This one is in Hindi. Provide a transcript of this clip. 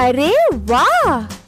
अरे वाह,